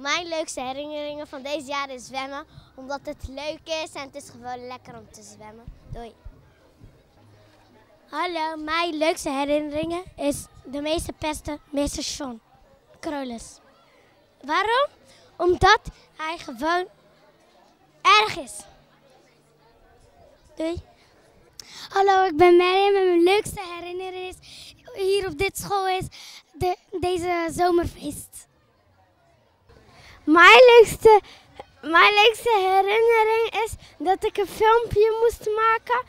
Mijn leukste herinneringen van deze jaren is zwemmen. Omdat het leuk is en het is gewoon lekker om te zwemmen. Doei. Hallo, mijn leukste herinneringen is de meeste pesten, meester John Krolis. Waarom? Omdat hij gewoon erg is. Doei. Hallo, ik ben Mary en mijn leukste herinnering is hier op dit school is deze zomerfeest. Mijn leukste herinnering is dat ik een filmpje moest maken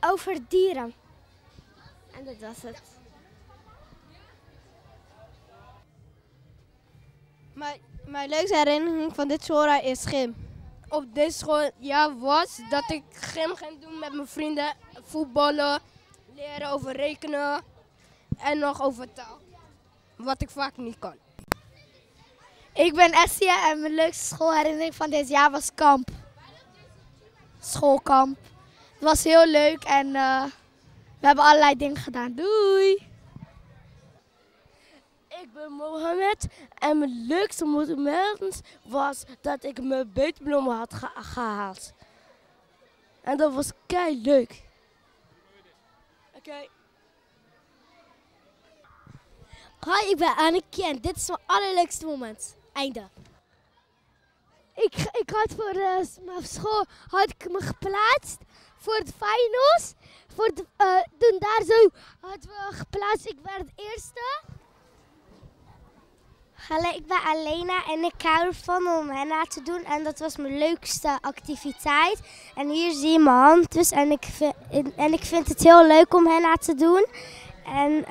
over dieren. En dat was het. Mijn leukste herinnering van dit schooljaar is gym. Op dit schooljaar was dat ik gym ging doen met mijn vrienden, voetballen, leren over rekenen en nog over taal. Wat ik vaak niet kan. Ik ben Essia en mijn leukste schoolherinnering van dit jaar was kamp. Schoolkamp. Het was heel leuk en we hebben allerlei dingen gedaan. Doei! Ik ben Mohammed en mijn leukste moment was dat ik mijn beetbloemen had gehaald. En dat was kei leuk. Oké. Hoi, ik ben Anneke en dit is mijn allerleukste moment. Einde. Ik had voor mijn school had ik me geplaatst voor de finals. Toen daar zo hadden we geplaatst. Ik werd het eerste. Hallo, ik ben Alena en ik hou ervan om henna te doen en dat was mijn leukste activiteit. En hier zie je mijn hand dus en ik vind het heel leuk om henna te doen. En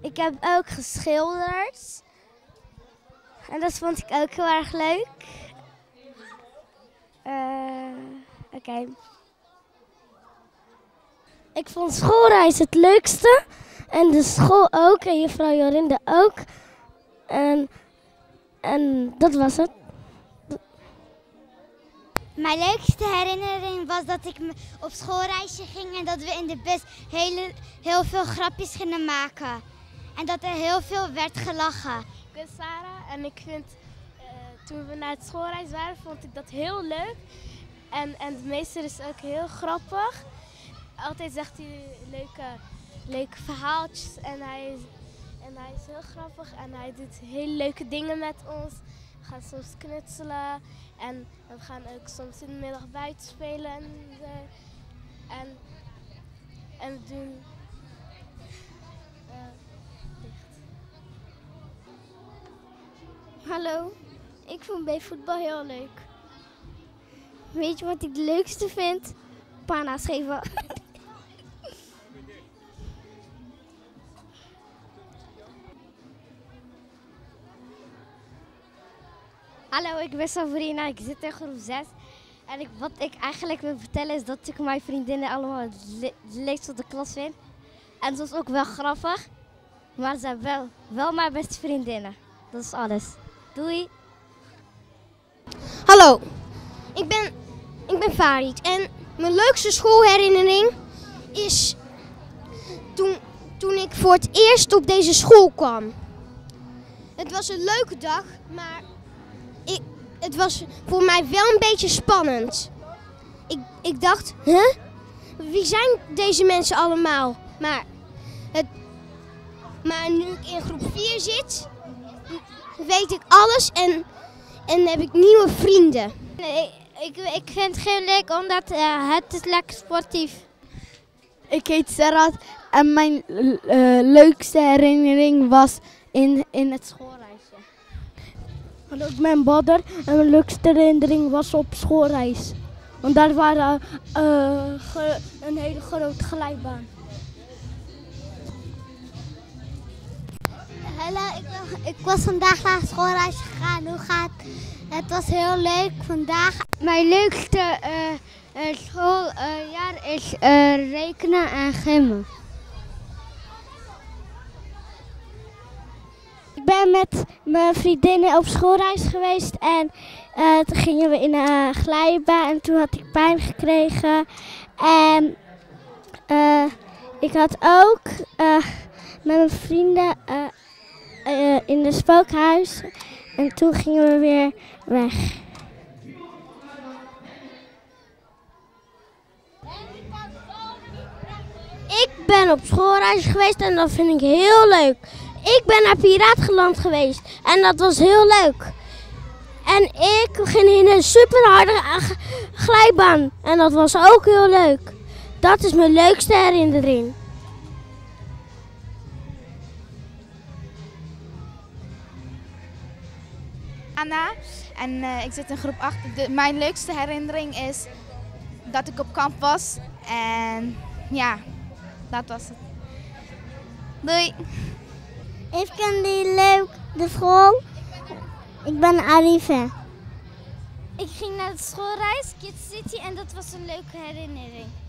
ik heb ook geschilderd en dat vond ik ook heel erg leuk. Oké. Ik vond schoolreis het leukste en de school ook en juffrouw Jorinde ook. En dat was het. Mijn leukste herinnering was dat ik op schoolreisje ging en dat we in de bus heel veel grapjes gingen maken. En dat er heel veel werd gelachen. Ik ben Sara en ik vind, toen we naar het schoolreis waren, vond ik dat heel leuk. En de meester is ook heel grappig. Altijd zegt hij leuke verhaaltjes en hij is heel grappig en hij doet hele leuke dingen met ons. We gaan soms knutselen en we gaan ook soms in de middag buiten spelen en we doen dicht. Hallo, ik vond bij voetbal heel leuk. Weet je wat ik het leukste vind? Pana's geven. Hallo, ik ben Sabrina, ik zit in groep 6 en wat ik eigenlijk wil vertellen is dat ik mijn vriendinnen allemaal het leukst van de klas vind. En soms ook wel grappig, maar ze zijn wel mijn beste vriendinnen. Dat is alles. Doei! Hallo, ik ben Fariet en mijn leukste schoolherinnering is toen ik voor het eerst op deze school kwam. Het was een leuke dag, maar... Het was voor mij wel een beetje spannend. Ik dacht, huh? Wie zijn deze mensen allemaal? Maar nu ik in groep 4 zit, weet ik alles en heb ik nieuwe vrienden. Ik vind het heel leuk omdat het is lekker sportief. Ik heet Sara en mijn leukste herinnering was in het schoolreisje. Hallo, ik ben Badder en mijn leukste herinnering was op schoolreis. Want daar waren een hele grote glijbaan. Hallo, ik was vandaag naar schoolreis gegaan. Hoe gaat het? Het was heel leuk vandaag. Mijn leukste schooljaar is rekenen en gymmen. Ik ben met mijn vriendinnen op schoolreis geweest en toen gingen we in een glijbaan en toen had ik pijn gekregen. En ik had ook met mijn vrienden in het spookhuis En toen gingen we weer weg. Ik ben op schoolreis geweest en dat vind ik heel leuk. Ik ben naar Piratenland geweest en dat was heel leuk. En ik ging in een super harde glijbaan en dat was ook heel leuk. Dat is mijn leukste herinnering. Anna en ik zit in groep 8. Mijn leukste herinnering is dat ik op kamp was en ja, dat was het. Doei! Ik vind die leuk, de school. Ik ben Arieve. Ik ging naar de schoolreis, Kids City en dat was een leuke herinnering.